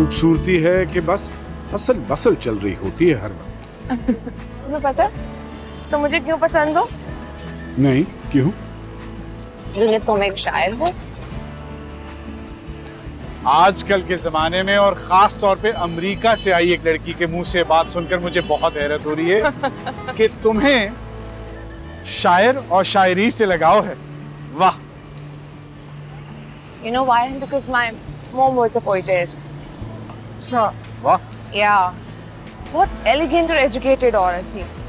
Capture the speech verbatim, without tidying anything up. खूबसूरती है कि बस असल बसल चल रही होती है हर वक्त। तुम्हें पता तो मुझे क्यों पसंद हो? नहीं, क्यों? ये तुम एक शायर हो। आजकल के जमाने में और खास तौर पे अमेरिका से आई एक लड़की के मुंह से बात सुनकर मुझे बहुत हैरत हो रही है कि तुम्हें शायर और शायरी से लगाव है। वाह। You know why? Because my mom was a poetess. अच्छा, वाह। Yeah, बहुत elegant और educated औरत थी।